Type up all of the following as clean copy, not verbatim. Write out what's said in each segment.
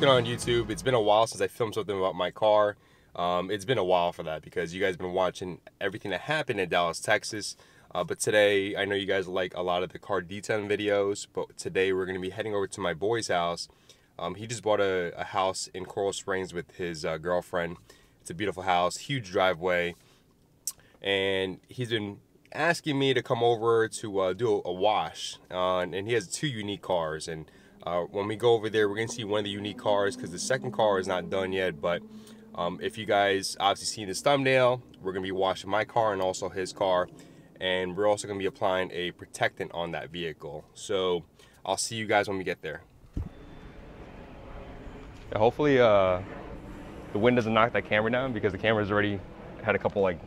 what's going on YouTube? It's been a while since I filmed something about my car. It's been a while for that because you guys have been watching everything that happened in Dallas, Texas. But today, I know you guys like a lot of the car detailing videos, but today we're going to be heading over to my boy's house. He just bought a house in Coral Springs with his girlfriend. It's a beautiful house, huge driveway. And he's been asking me to come over to do a wash. And he has two unique cars. And when we go over there, we're going to see one of the unique cars because the second car is not done yet. But if you guys obviously seen this thumbnail, we're going to be washing my car and also his car. And we're also going to be applying a protectant on that vehicle. So I'll see you guys when we get there. Yeah, hopefully the wind doesn't knock that camera down because the camera's already had a couple like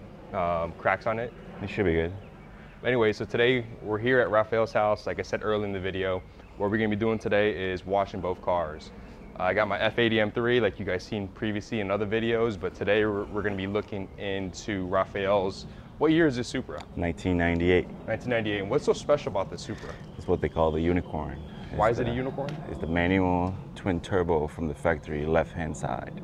cracks on it. It should be good. Anyway, so today we're here at Raphael's house. Like I said earlier in the video, what we're going to be doing today is washing both cars. I got my F80 M3 like you guys seen previously in other videos, but today we're going to be looking into Raphael's. What year is this Supra? 1998. 1998. And what's so special about the Supra? It's what they call the unicorn. Why is it a unicorn? It's the manual twin turbo from the factory left-hand side.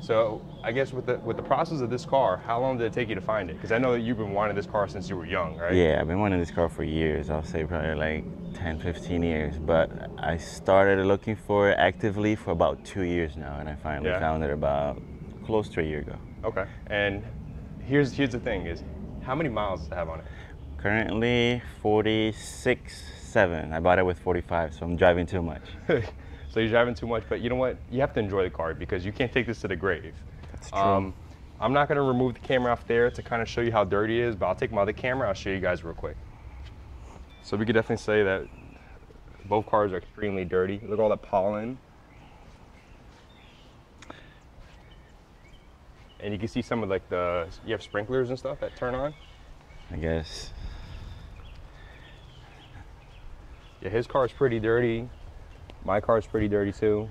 So I guess with the process of this car, how long did it take you to find it? Because I know that you've been wanting this car since you were young, right? Yeah, I've been wanting this car for years. I'll say probably like 10, 15 years. But I started looking for it actively for about 2 years now, and I finally found it about close to a year ago. Okay. And here's the thing is, how many miles does it have on it? Currently 46.7. I bought it with 45, so I'm driving too much. So you're driving too much, but you know what? You have to enjoy the car because you can't take this to the grave. That's true. I'm not going to remove the camera off there to kind of show you how dirty it is, but I'll take my other camera. I'll show you guys real quick. So we could definitely say that both cars are extremely dirty. Look at all that pollen. And you can see some of like the, you have sprinklers and stuff that turn on? I guess. Yeah, his car is pretty dirty. My car is pretty dirty too.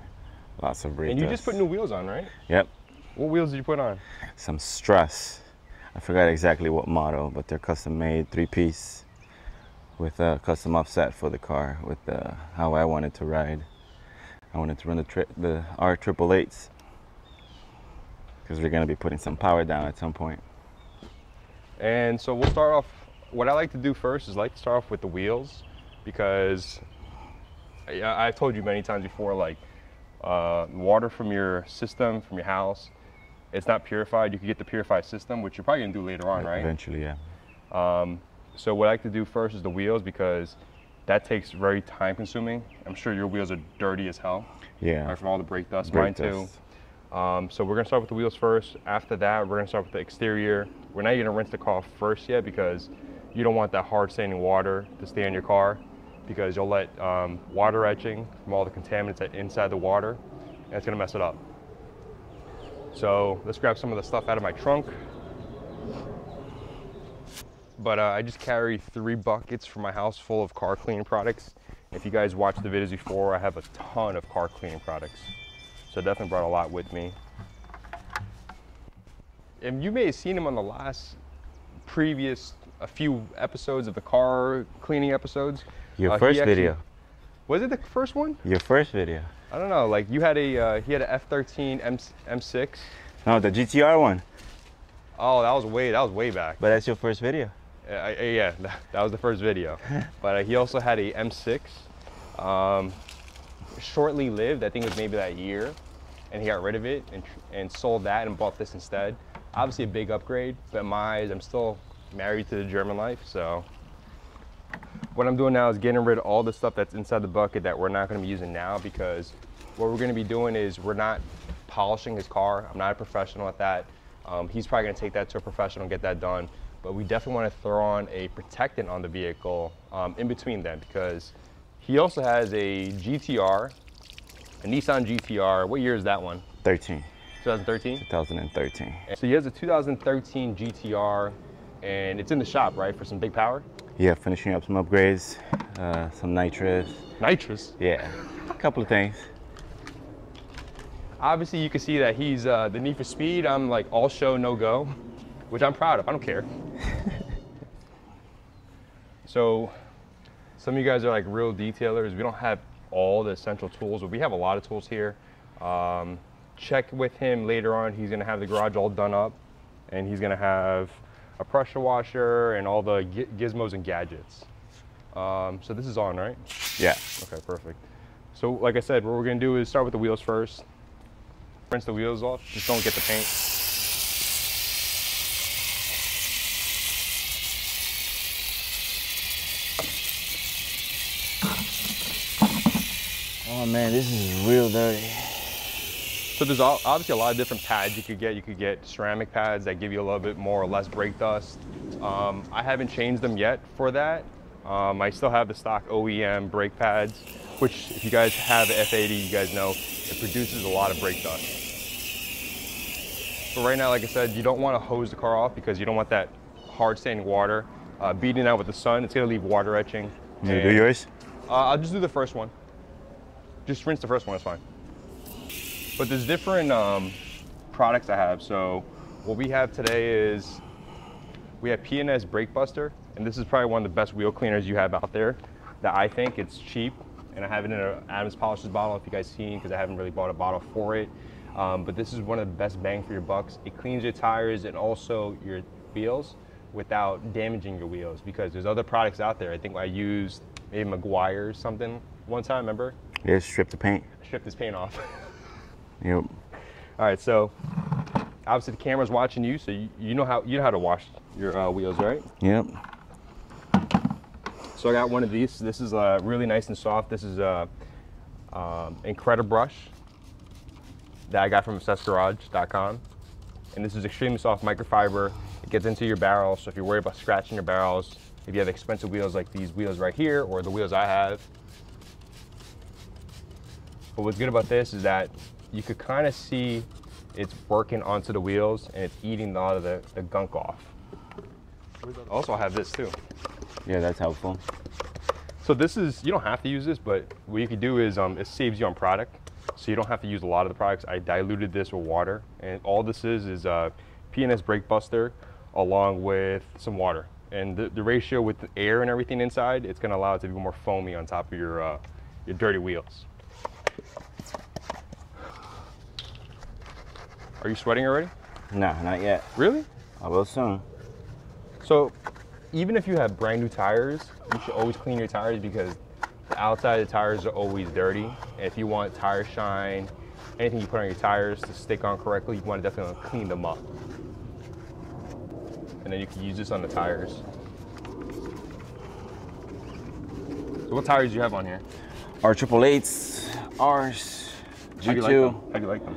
Lots of brake dust. And you just put new wheels on, right? Yep. What wheels did you put on? Some Strasse. I forgot exactly what model, but they're custom made, 3-piece with a custom offset for the car with how I wanted to ride. I wanted to run the R888s. Because we're going to be putting some power down at some point. And so we'll start off, what I like to do first is like to start off with the wheels, because I've told you many times before, like water from your system, from your house, it's not purified. You can get the purified system, which you're probably going to do later on, right? Eventually, yeah. So what I like to do first is the wheels, because that takes very time consuming. I'm sure your wheels are dirty as hell. Yeah. Right, from all the brake dust, mine too. So we're going to start with the wheels first. After that, we're going to start with the exterior. We're not going to rinse the car first yet because you don't want that hard standing water to stay in your car, because you'll let water etching from all the contaminants that inside the water, and it's going to mess it up. So let's grab some of the stuff out of my trunk. But I just carry 3 buckets from my house full of car cleaning products. If you guys watched the videos before, I have a ton of car cleaning products. So definitely brought a lot with me. And you may have seen him on the previous few episodes of the car cleaning episodes. Your first video. Was it the first one? Your first video. I don't know, like you had a, he had an F13 M6. No, the GTR one. Oh, that was way back. But that's your first video. Yeah, that was the first video. But he also had a M6. Shortly lived, I think it was maybe that year, and he got rid of it and sold that and bought this instead. Obviously a big upgrade, but in my eyes, I'm still married to the German life. So what I'm doing now is getting rid of all the stuff that's inside the bucket that we're not going to be using now, because what we're going to be doing is we're not polishing his car. I'm not a professional at that. He's probably going to take that to a professional and get that done, but we definitely want to throw on a protectant on the vehicle in between them, because he also has a GTR, a Nissan GTR. What year is that one? 13. 2013? 2013. So he has a 2013 GTR, and it's in the shop, right, for some big power? Yeah, finishing up some upgrades, some nitrous. Nitrous? Yeah, a couple of things. Obviously, you can see that he's the Need for Speed. I'm like all show, no go, which I'm proud of. I don't care. So some of you guys are like real detailers. We don't have all the essential tools, but we have a lot of tools here. Check with him later on. He's going to have the garage all done up, and he's going to have a pressure washer and all the gizmos and gadgets. So this is on, right? Yeah. Okay, perfect. So like I said, what we're going to do is start with the wheels first. Rinse the wheels off, just don't get the paint. Oh man, this is real dirty. So there's obviously a lot of different pads you could get. You could get ceramic pads that give you a little bit more or less brake dust. I haven't changed them yet for that. I still have the stock OEM brake pads, which if you guys have an F80, you guys know it produces a lot of brake dust. But right now, like I said, you don't want to hose the car off because you don't want that hard standing water beating out with the sun. It's going to leave water etching. You do yours? I'll just do the first one. Just rinse the first one, it's fine. But there's different products I have. So what we have today is we have P&S Brake Buster, and this is probably one of the best wheel cleaners you have out there. That I think it's cheap, and I have it in an Adams Polishes bottle if you guys seen, because I haven't really bought a bottle for it. But this is one of the best bang for your bucks. It cleans your tires and also your wheels without damaging your wheels, because there's other products out there. I think I used maybe Maguire or something one time, remember? Yeah, strip the paint. Strip this paint off. Yep. All right, so obviously the camera's watching you, so you know how to wash your wheels, right? Yep. So I got one of these. This is really nice and soft. This is a Incredibrush that I got from AssessGarage.com, and this is extremely soft microfiber. It gets into your barrel, so if you're worried about scratching your barrels, if you have expensive wheels like these wheels right here or the wheels I have. But what's good about this is that you could kind of see it's working onto the wheels and it's eating a lot of the gunk off. Also, I have this too. Yeah, that's helpful. So this is, you don't have to use this, but what you could do is it saves you on product. So you don't have to use a lot of the products. I diluted this with water, and all this is P&S Brake Buster along with some water. And the ratio with the air and everything inside, it's gonna allow it to be more foamy on top of your dirty wheels. Are you sweating already? No, not yet. Really? I will soon. So even if you have brand new tires, you should always clean your tires, because the outside of the tires are always dirty. And if you want tire shine, anything you put on your tires to stick on correctly, you want to definitely clean them up. And then you can use this on the tires. So what tires do you have on here? R888s, Rs, G2. How do you like them?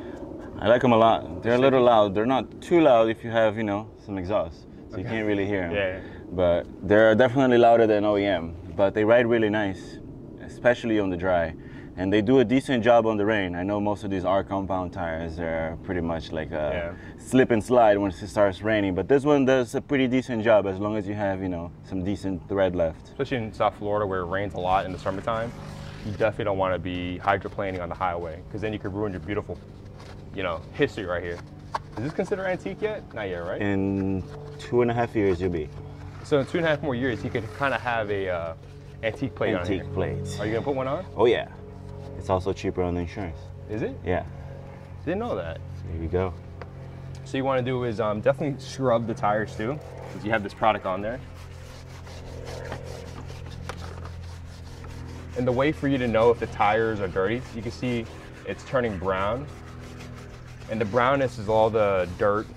I like them a lot. They're a little loud. They're not too loud if you have, you know, some exhaust. So okay. You can't really hear them. Yeah. But they're definitely louder than OEM. But they ride really nice, especially on the dry. And they do a decent job on the rain. I know most of these R compound tires are pretty much like a slip and slide once it starts raining. But this one does a pretty decent job as long as you have, you know, some decent thread left. Especially in South Florida where it rains a lot in the summertime, you definitely don't want to be hydroplaning on the highway, because then you could ruin your beautiful, you know, history right here. Is this considered antique yet? Not yet, right? In 2.5 years, you'll be. So in 2.5 more years, you could kind of have a antique plate on here. Antique plate. Are you gonna put one on? Oh yeah. It's also cheaper on the insurance. Is it? Yeah. Didn't know that. There you go. So you want to do is definitely scrub the tires too, since you have this product on there. And the way for you to know if the tires are dirty, you can see it's turning brown. And the brownness is all the dirt,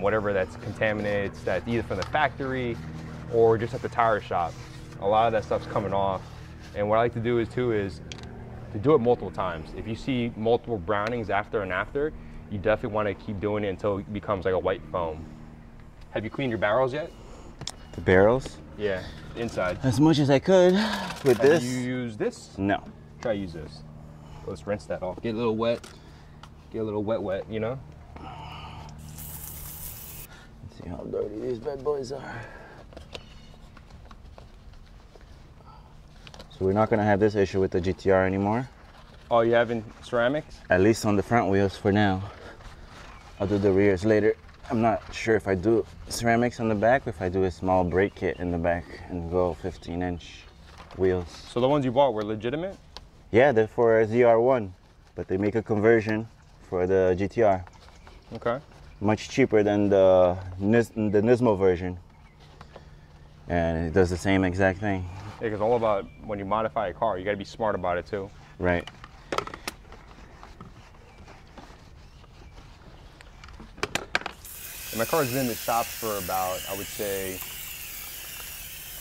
whatever that's contaminates, that's either from the factory or just at the tire shop. A lot of that stuff's coming off. And what I like to do is to do it multiple times. If you see multiple brownings after and after, you definitely want to keep doing it until it becomes like a white foam. Have you cleaned your barrels yet? The barrels? Yeah, inside. As much as I could with this. Have you used this? No. Try to use this. Let's rinse that off. Get a little wet. Get a little wet, you know? Let's see how dirty these bad boys are. So we're not gonna have this issue with the GTR anymore. Oh, you having ceramics? At least on the front wheels for now. I'll do the rears later. I'm not sure if I do ceramics on the back or if I do a small brake kit in the back and go 15-inch wheels. So the ones you bought were legitimate? Yeah, they're for a ZR1. but they make a conversion for the GTR. Okay. Much cheaper than the Nismo version. And it does the same exact thing. Yeah, it's all about when you modify a car, you got to be smart about it too. Right. And my car's been in the shop for about, I would say,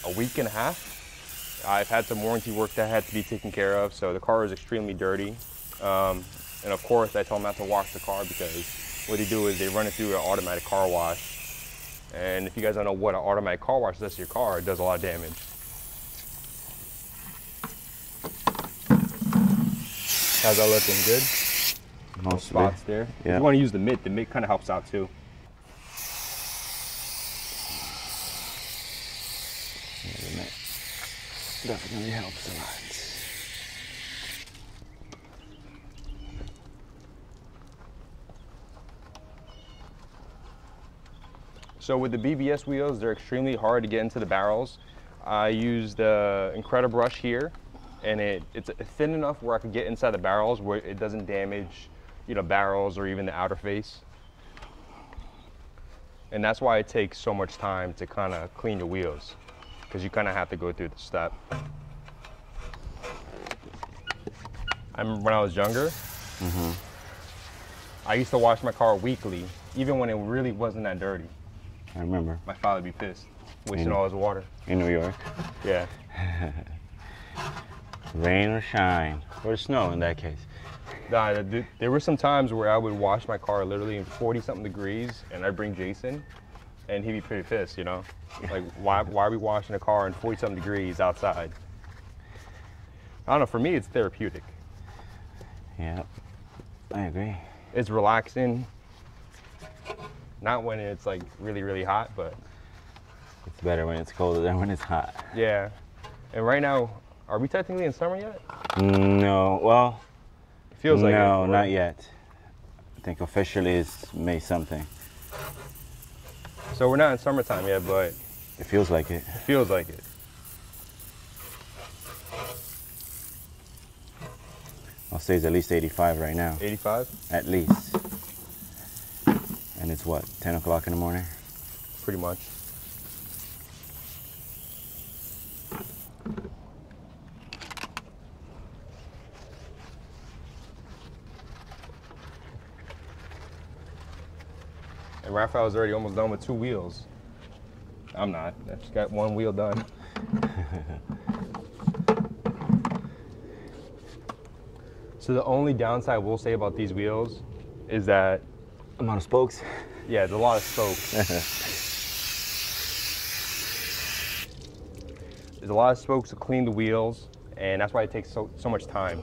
a week and a half. I've had some warranty work that had to be taken care of, so the car is extremely dirty. And of course, I told them not to wash the car because what they do is they run it through an automatic car wash. And if you guys don't know what an automatic car wash does to your car, it does a lot of damage. How's that looking? Good? No spots there. Yeah. If you want to use the mitt kind of helps out too. Yeah, the mitt definitely helps a lot. So with the BBS wheels, they're extremely hard to get into the barrels. I use the Incredibrush here, and it's thin enough where I can get inside the barrels where it doesn't damage, you know, barrels or even the outer face. And that's why it takes so much time to kind of clean your wheels, because you kind of have to go through the step. I remember when I was younger, I used to wash my car weekly, even when it really wasn't that dirty. I remember. My father would be pissed, wasting all his water. In New York? Yeah. Rain or shine, or snow in that case. Nah, there were some times where I would wash my car literally in 40-something degrees, and I'd bring Jason, and he'd be pretty pissed, you know? Like, why are we washing a car in 40-something degrees outside? I don't know, for me, it's therapeutic. Yeah, I agree. It's relaxing. Not when it's like really, really hot, but. It's better when it's colder than when it's hot. Yeah. And right now, are we technically in summer yet? No, well. It feels like it. No, not yet. I think officially it's May something. So we're not in summertime yet, but. It feels like it. It feels like it. I'll say it's at least 85 right now. 85? At least. And it's what, 10 o'clock in the morning? Pretty much. And Raphael's already almost done with two wheels. I'm not, I just got one wheel done. So the only downside we'll say about these wheels is that amount of spokes? Yeah, there's a lot of spokes. There's a lot of spokes to clean the wheels, and that's why it takes so much time.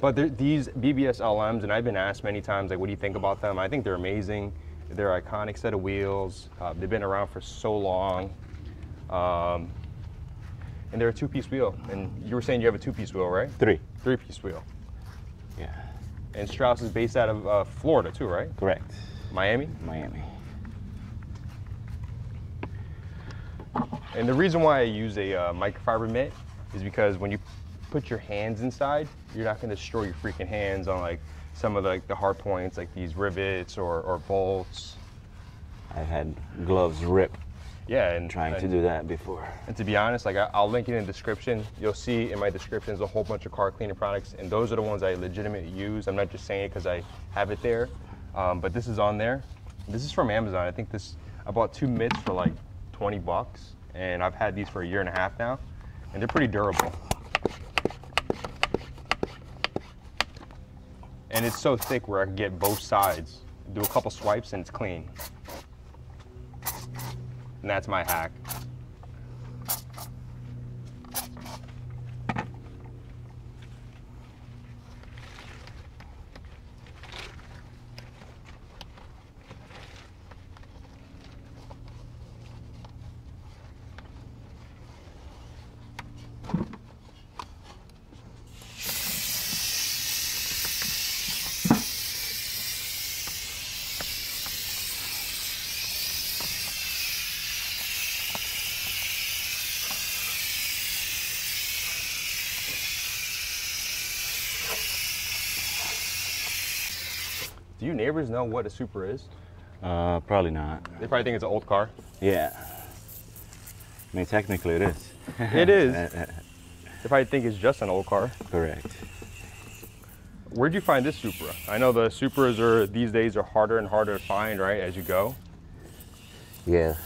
But these BBS LMs, and I've been asked many times, like, what do you think about them? I think they're amazing. They're an iconic set of wheels. They've been around for so long. And they're a two-piece wheel. And you were saying you have a two-piece wheel, right? Three. Three-piece wheel. Yeah. And Strasse is based out of Florida too, right? Correct. Miami? Miami. And the reason why I use a microfiber mitt is because when you put your hands inside, you're not going to destroy your freaking hands on like some of the hard points, like these rivets or bolts. I've had gloves rip. Yeah, and trying to do that before. And to be honest, like I'll link it in the description. You'll see in my descriptions a whole bunch of car cleaning products, and those are the ones I legitimately use. I'm not just saying it because I have it there, but this is on there. This is from Amazon. I think I bought two mitts for like 20 bucks, and I've had these for a year and a half now, and they're pretty durable. And it's so thick where I can get both sides. Do a couple swipes and it's clean. And that's my hack. Do you neighbors know what a Supra is? Probably not. They probably think it's an old car. Yeah. I mean, technically it is. It is. They probably think it's just an old car. Correct. Where'd you find this Supra? I know the Supras are these days are harder and harder to find, right, as you go? Yeah.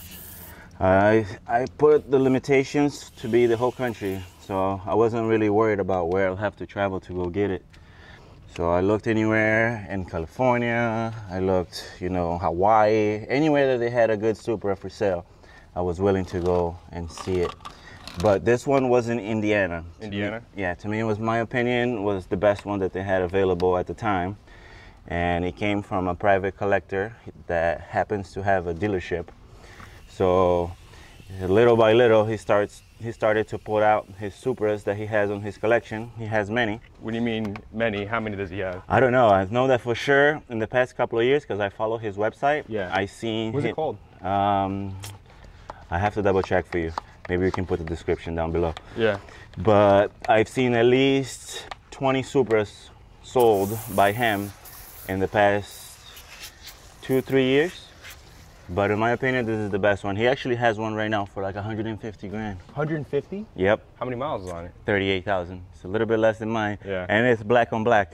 I put the limitations to be the whole country, so I wasn't really worried about where I'll have to travel to go get it. So I looked anywhere in California, I looked, you know, Hawaii, anywhere that they had a good Supra for sale, I was willing to go and see it. But this one was in Indiana. Indiana? Yeah, to me it was, my opinion, was the best one that they had available at the time. And it came from a private collector that happens to have a dealership. So little by little, he started to pull out his Supras that he has on his collection. He has many. What do you mean many? How many does he have? I don't know. I know that for sure in the past couple of years because I follow his website. Yeah. I seen. What's it called? I have to double check for you. Maybe we can put the description down below. Yeah. But I've seen at least 20 Supras sold by him in the past 2-3 years. But in my opinion, this is the best one. He actually has one right now for like 150 grand. 150? Yep. How many miles is on it? 38,000. It's a little bit less than mine. Yeah. And it's black on black,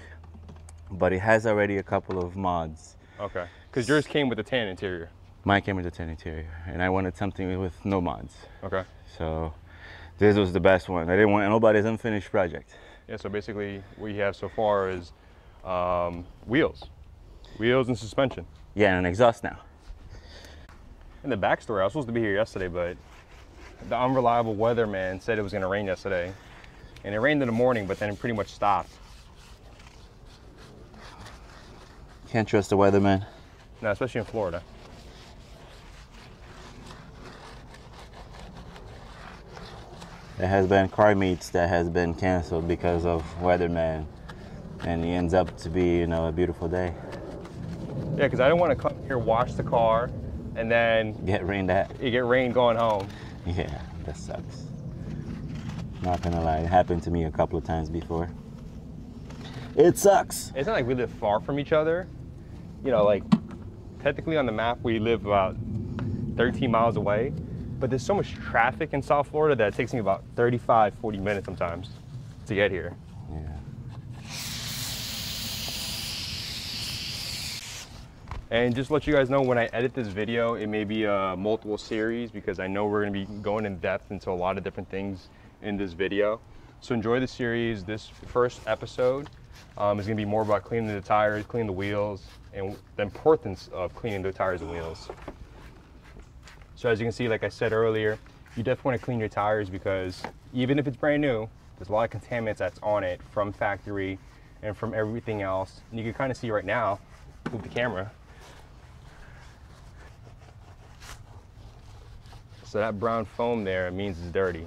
but it has already a couple of mods. Okay. Because yours came with a tan interior. Mine came with a tan interior, and I wanted something with no mods. Okay. So this was the best one. I didn't want nobody's unfinished project. Yeah. So basically, what you have so far is wheels and suspension. Yeah, and an exhaust now. In the backstory, I was supposed to be here yesterday, but the unreliable weatherman said it was going to rain yesterday, and it rained in the morning, but then it pretty much stopped. Can't trust the weatherman. No, especially in Florida. There has been car meets that has been canceled because of weatherman, and it ends up to be, you know, a beautiful day. Yeah, because I didn't want to come here, wash the car, and then get rained at. You get rain going home. Yeah, that sucks. Not gonna lie, it happened to me a couple of times before. It sucks. It's not like we live far from each other. You know, like technically on the map we live about 13 miles away, but there's so much traffic in South Florida that it takes me about 35, 40 minutes sometimes to get here. Yeah. And just to let you guys know, when I edit this video, it may be a multiple series because I know we're going to be going in depth into a lot of different things in this video. So enjoy the series. This first episode is going to be more about cleaning the tires, cleaning the wheels, and the importance of cleaning the tires and wheels. So as you can see, like I said earlier, you definitely want to clean your tires because even if it's brand new, there's a lot of contaminants that's on it from factory and from everything else. And you can kind of see right now, move the camera. So that brown foam there means it's dirty.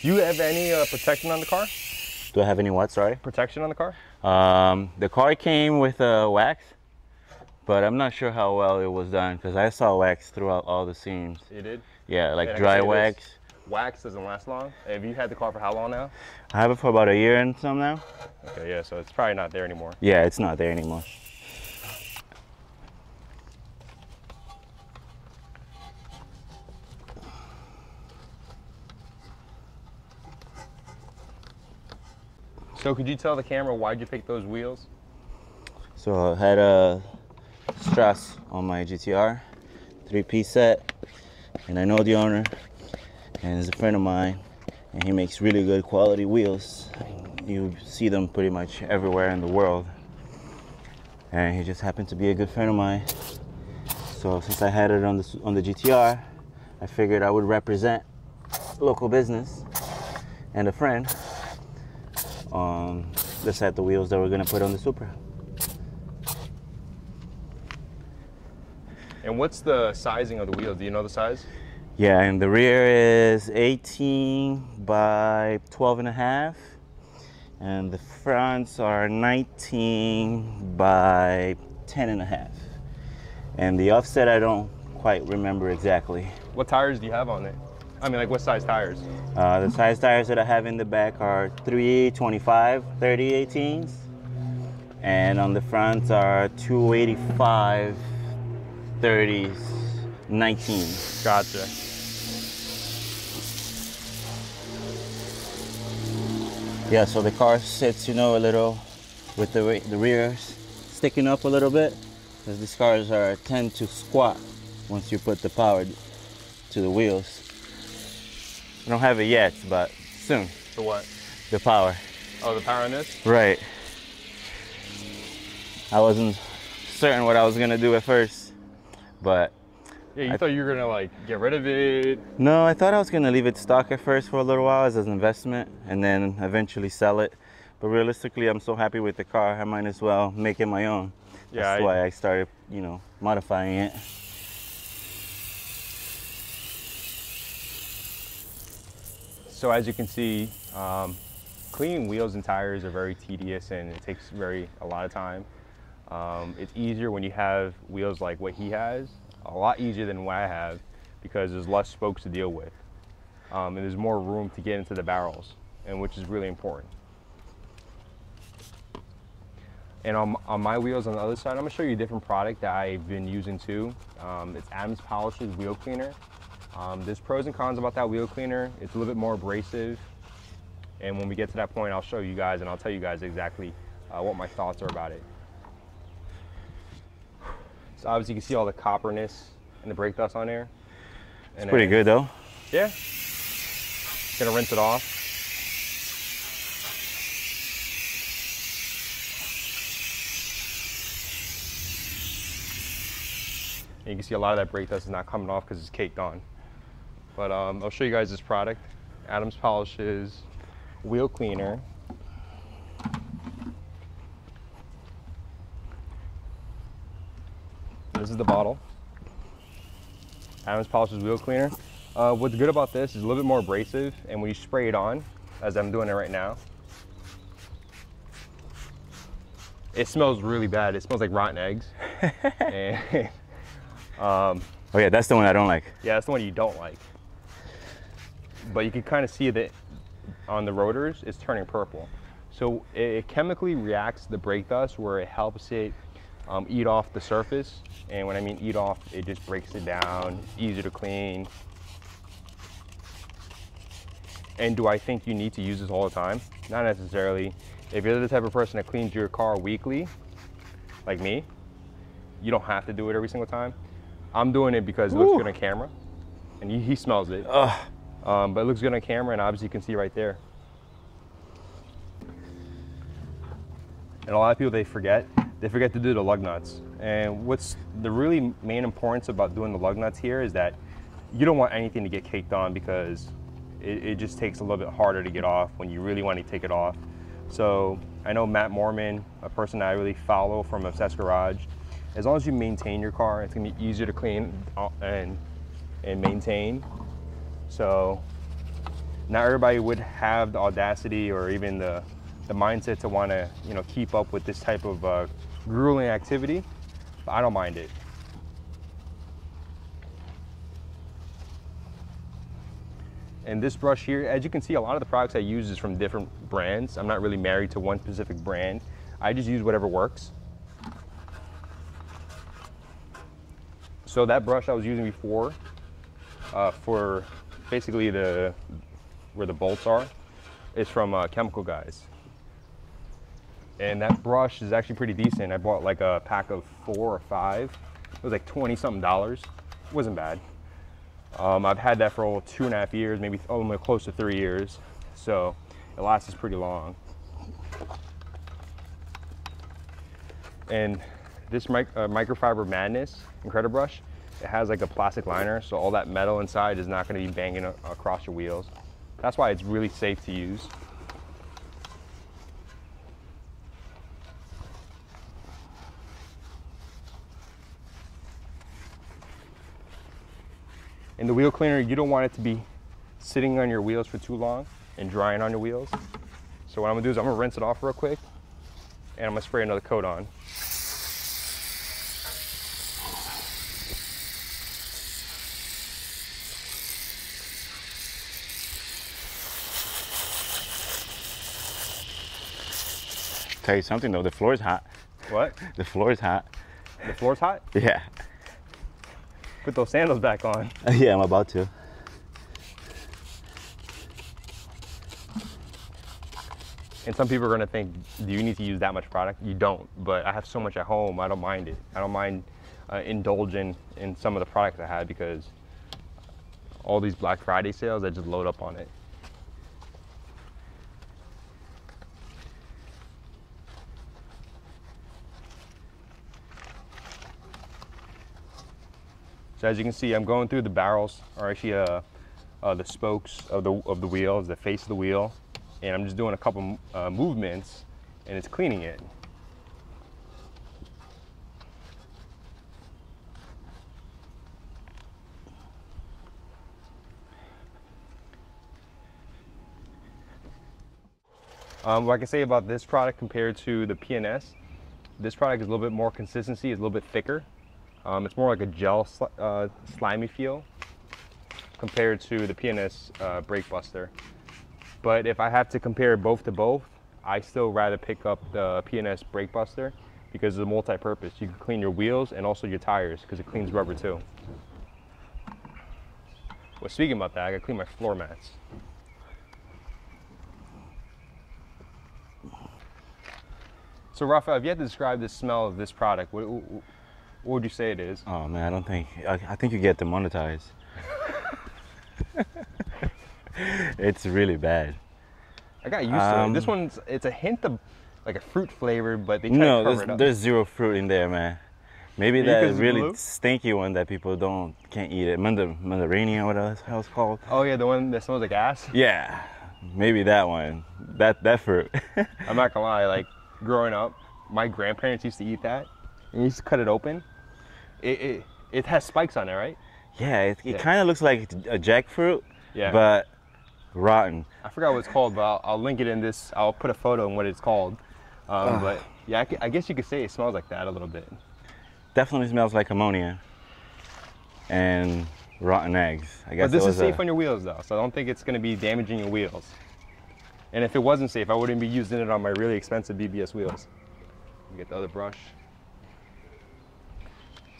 Do you have any protection on the car? Do I have any what, sorry? Protection on the car? The car came with wax, but I'm not sure how well it was done because I saw wax throughout all the seams. It did? Yeah, like dry wax. Wax doesn't last long. Have you had the car for how long now? I have it for about a year and some now. Okay, yeah, so it's probably not there anymore. Yeah, it's not there anymore. So could you tell the camera why'd you pick those wheels? So I had a Strasse on my GTR, 3-piece set. And I know the owner, and he's a friend of mine, and he makes really good quality wheels. You see them pretty much everywhere in the world. And he just happened to be a good friend of mine. So since I had it on the GTR, I figured I would represent local business and a friend on the set of wheels that we're gonna put on the Supra. And what's the sizing of the wheels? Do you know the size? Yeah, and the rear is 18 by 12 and a half. And the fronts are 19 by 10 and a half. And the offset, I don't quite remember exactly. What tires do you have on it? I mean, like, what size tires? The size tires that I have in the back are 3, 25, 30, 18s. And on the front are 285, 30s, 19s. Gotcha. Yeah, so the car sits, you know, a little with the rears sticking up a little bit, because these cars are tend to squat once you put the power to the wheels. I don't have it yet, but soon. The what? The power. Oh, the power on this? Right. I wasn't certain what I was gonna do at first, but. Yeah, you thought you were gonna like get rid of it? No, I thought I was gonna leave it stock at first for a little while as an investment and then eventually sell it. But realistically, I'm so happy with the car, I might as well make it my own. Yeah, that's why I started, you know, modifying it. So as you can see, cleaning wheels and tires are very tedious and it takes a lot of time. It's easier when you have wheels like what he has, a lot easier than what I have, because there's less spokes to deal with. And there's more room to get into the barrels, and which is really important. And on my wheels on the other side, I'm gonna show you a different product that I've been using too. It's Adams Polishes Wheel Cleaner. There's pros and cons about that wheel cleaner. It's a little bit more abrasive. And when we get to that point, I'll show you guys and I'll tell you guys exactly what my thoughts are about it. So obviously you can see all the copperness and the brake dust on there. And it's pretty good though. Yeah. Gonna rinse it off. And you can see a lot of that brake dust is not coming off because it's caked on. But I'll show you guys this product, Adams Polishes Wheel Cleaner. This is the bottle, Adams Polishes Wheel Cleaner. What's good about this is a little bit more abrasive, and when you spray it on, as I'm doing it right now, it smells really bad. It smells like rotten eggs. And, oh yeah, that's the one I don't like. Yeah, that's the one you don't like. But you can kind of see that on the rotors, it's turning purple. So it chemically reacts the brake dust where it helps it eat off the surface. And when I mean eat off, it just breaks it down, easier to clean. And do I think you need to use this all the time? Not necessarily. If you're the type of person that cleans your car weekly, like me, you don't have to do it every single time. I'm doing it because it looks good on camera, and he smells it. But it looks good on camera, and obviously you can see right there. And a lot of people, they forget to do the lug nuts. And what's the really main importance about doing the lug nuts here is that you don't want anything to get caked on, because it just takes a little bit harder to get off when you really want to take it off. So I know Matt Mormon, a person that I really follow from Obsessed Garage, as long as you maintain your car, it's gonna be easier to clean and maintain. So not everybody would have the audacity or even the mindset to want to, you know, keep up with this type of grueling activity, but I don't mind it. And this brush here, as you can see, a lot of the products I use is from different brands. I'm not really married to one specific brand. I just use whatever works. So that brush I was using before for basically where the bolts are, is from Chemical Guys. And that brush is actually pretty decent. I bought like a pack of 4 or 5. It was like 20-something dollars. It wasn't bad. I've had that for over 2.5 years, maybe close to 3 years. So it lasts pretty long. And this Microfiber Madness Incredibrush, it has like a plastic liner, so all that metal inside is not going to be banging across your wheels. That's why it's really safe to use. In the wheel cleaner, you don't want it to be sitting on your wheels for too long and drying on your wheels. So what I'm gonna do is I'm gonna rinse it off real quick, and I'm gonna spray another coat on. tell you something though, the floor is hot. What? The floor is hot. The floor's hot? Yeah. Put those sandals back on. Yeah, I'm about to. And some people are going to think, do you need to use that much product? You don't, but I have so much at home, I don't mind it. I don't mind indulging in some of the products I had, because all these Black Friday sales, I just load up on it. So as you can see, I'm going through the barrels, or actually the spokes of the wheels, the face of the wheel, and I'm just doing a couple movements, and it's cleaning it. What I can say about this product compared to the P&S, this product is a little bit more consistency, it's a little bit thicker. It's more like a gel slimy feel compared to the P&S Brake Buster. But if I have to compare both to both, I still rather pick up the P&S Brake Buster because it's a multi-purpose. You can clean your wheels and also your tires because it cleans rubber too. Well, speaking about that, I gotta clean my floor mats. So Raphael, I've yet to describe the smell of this product. What would you say it is? Oh man, I think you get demonetized. It's really bad. I got used to it. This one's, it's a hint of like a fruit flavor, but they try to cover it up. There's zero fruit in there, man. Maybe that really stinky one that people can't eat it. Mandarini or whatever the hell it's called. Oh yeah, the one that smells like ass? Yeah, maybe that one. That fruit. I'm not gonna lie, like growing up, my grandparents used to eat that. And you just cut it open. It has spikes on it, right? Yeah, it kind of looks like a jackfruit, yeah, but rotten. I forgot what it's called, but I'll link it in this. I'll put a photo on what it's called. But yeah, I guess you could say it smells like that a little bit. Definitely smells like ammonia and rotten eggs. I guess. But this is safe on your wheels, though, so I don't think it's going to be damaging your wheels. And if it wasn't safe, I wouldn't be using it on my really expensive BBS wheels. Let me get the other brush.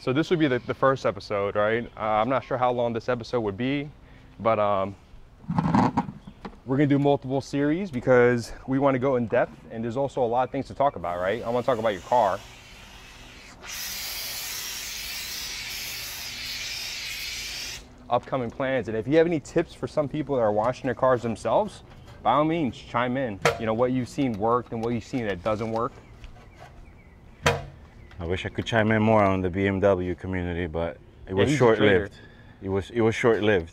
So this would be the first episode, right? I'm not sure how long this episode would be, but we're going to do multiple series because we want to go in depth, and there's also a lot of things to talk about, right? I want to talk about your car. Upcoming plans, and if you have any tips for some people that are washing their cars themselves, by all means, chime in. You know, what you've seen worked and what you've seen that doesn't work. I wish I could chime in more on the BMW community, but it was short-lived. It was short-lived.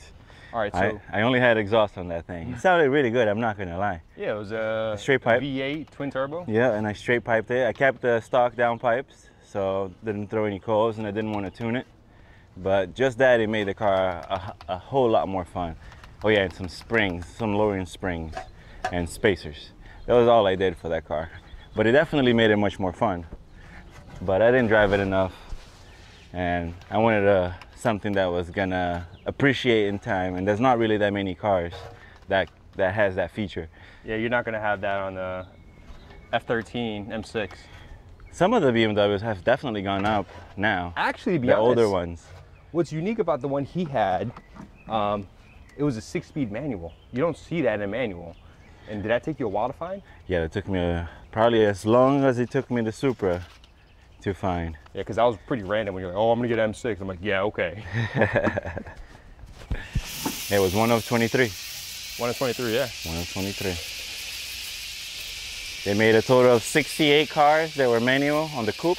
All right, so I only had exhaust on that thing. It sounded really good. I'm not gonna lie. Yeah, it was a straight pipe, V8 twin turbo. Yeah, and I straight piped it. I kept the stock down pipes, so didn't throw any coils, and I didn't want to tune it. But just that, it made the car a whole lot more fun. Oh yeah, and some springs, some lowering springs, and spacers. That was all I did for that car, but it definitely made it much more fun. But I didn't drive it enough, and I wanted something that was gonna appreciate in time, and there's not really that many cars that has that feature. Yeah, you're not gonna have that on the F13 M6. Some of the BMWs have definitely gone up now. Actually, the older ones. What's unique about the one he had, it was a 6-speed manual. You don't see that in a manual. And did that take you a while to find? Yeah, it took me probably as long as it took me the Supra to find. Yeah, because I was pretty random when you're like, oh, I'm gonna get M6. I'm like, yeah, okay. It was 1 of 23. 1 of 23, yeah. 1 of 23. They made a total of 68 cars that were manual on the coupe,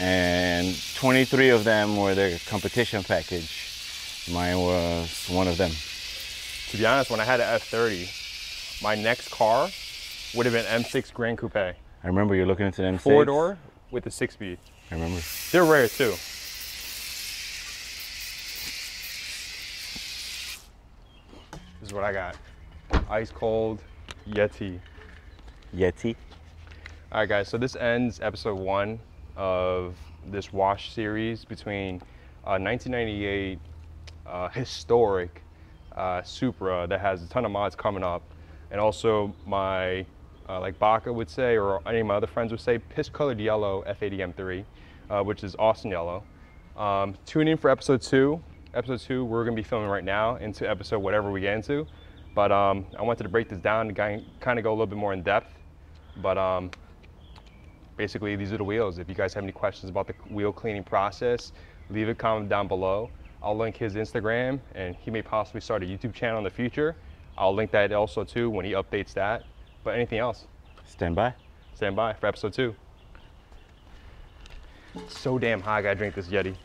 and 23 of them were their competition package. Mine was one of them. To be honest, when I had an F30, my next car would have been M6 Grand Coupe. I remember you're looking into them four-door with a 6-speed. I remember. They're rare too. This is what I got. Ice cold Yeti. Yeti. All right, guys. So this ends episode 1 of this wash series between 1998 historic Supra that has a ton of mods coming up, and also my like Baca would say, or any of my other friends would say, piss-colored yellow F80 M3, which is Austin Yellow. Tune in for episode 2. Episode 2, we're going to be filming right now into episode whatever we get into. But I wanted to break this down and kind of go a little bit more in depth. But basically, these are the wheels. If you guys have any questions about the wheel cleaning process, leave a comment down below. I'll link his Instagram, and he may possibly start a YouTube channel in the future. I'll link that also too when he updates that. But anything else? Stand by. Stand by for episode 2. So damn high, I gotta drink this Yeti.